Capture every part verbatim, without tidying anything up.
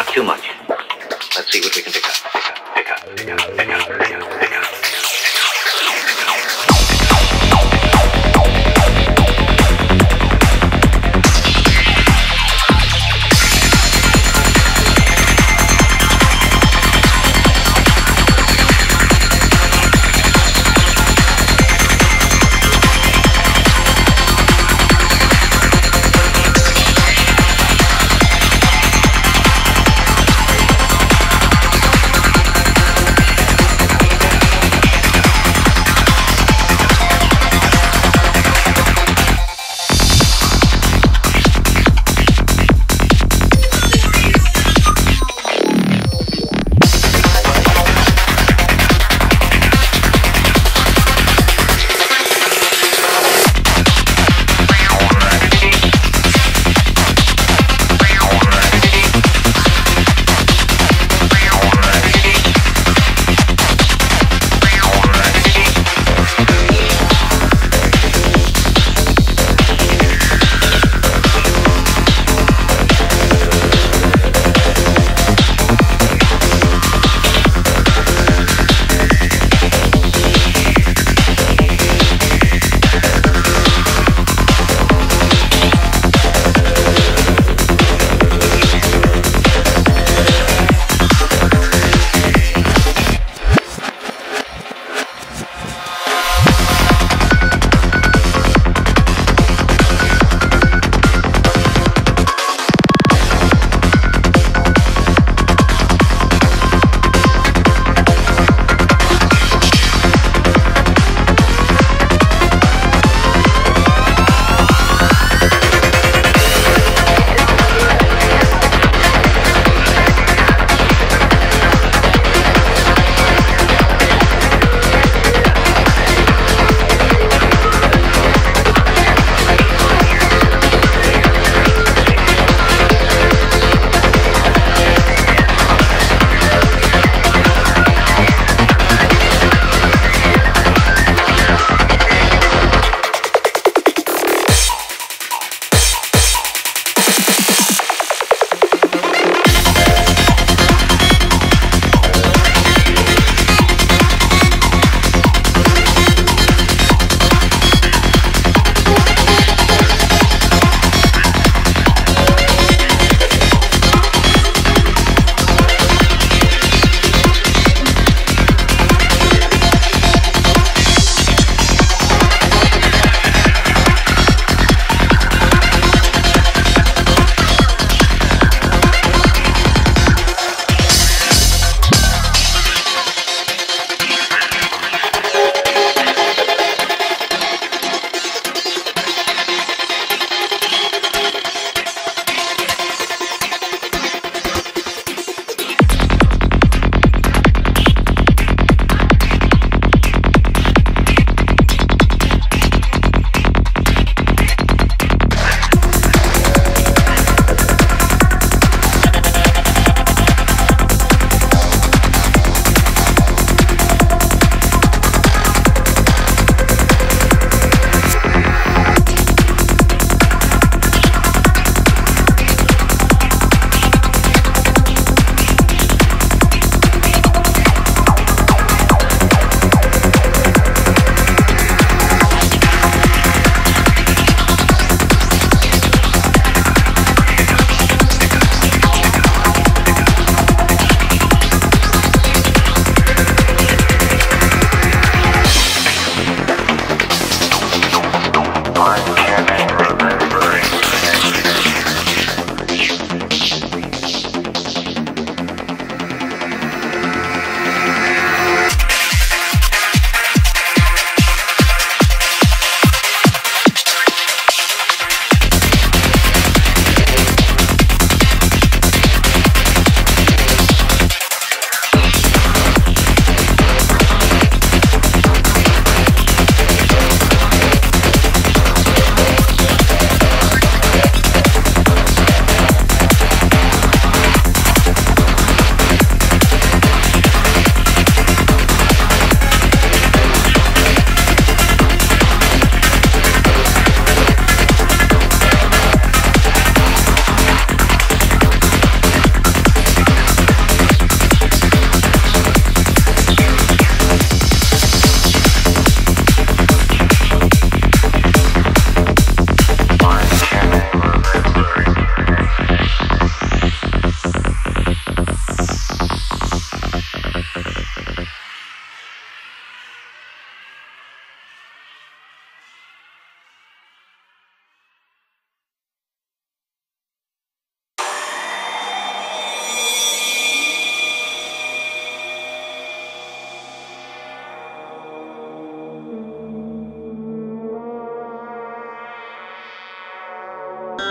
Not too much. Let's see what we can pick up. Pick up, pick up, pick up, pick up, pick up.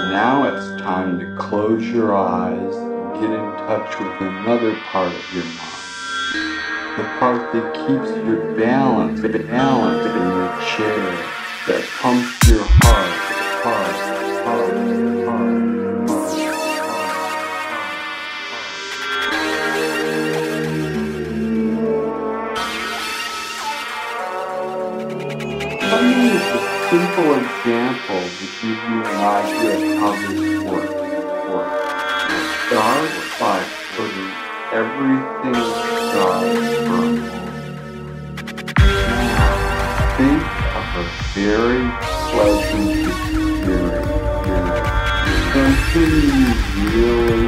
Now it's time to close your eyes and get in touch with another part of your mind. The part that keeps your balance, balance in your chair, that pumps your heart, heart, heart, heart. Simple example to give you an idea of how this works. Start by putting everything aside first. Now, think of a very pleasant experience. Something you really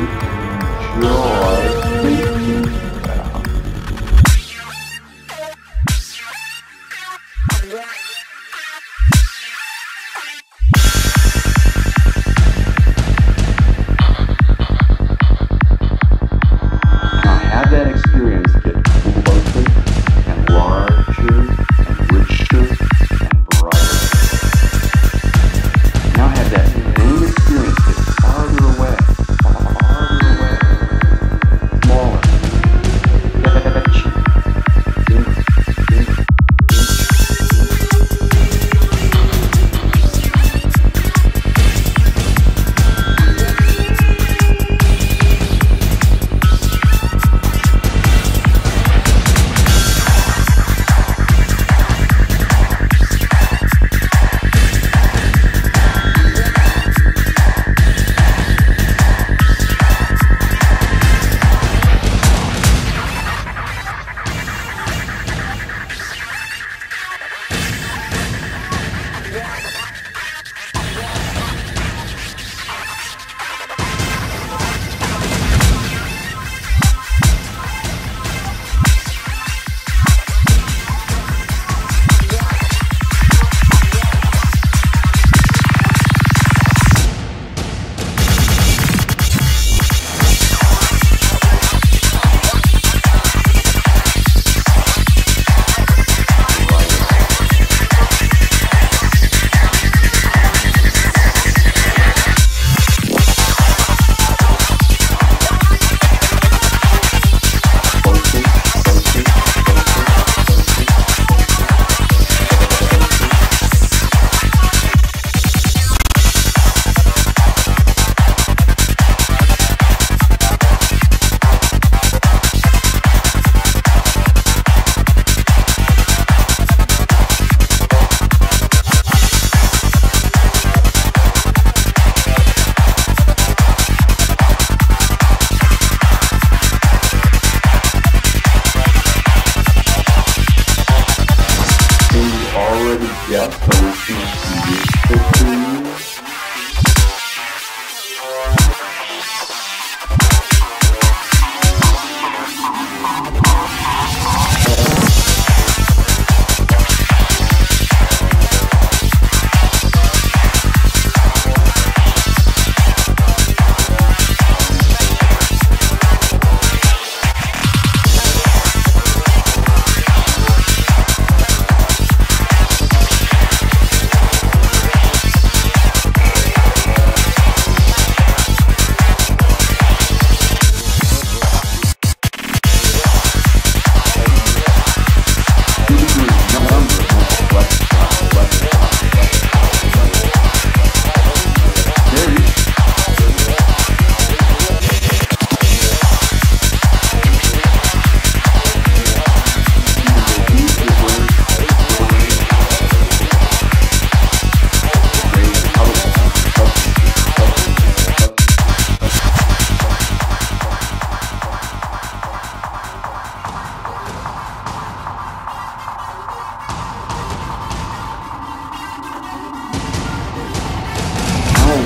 enjoy thinking about.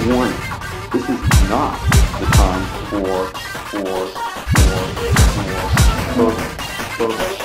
Warning, this is not the time for, for, for, for, for, for, for.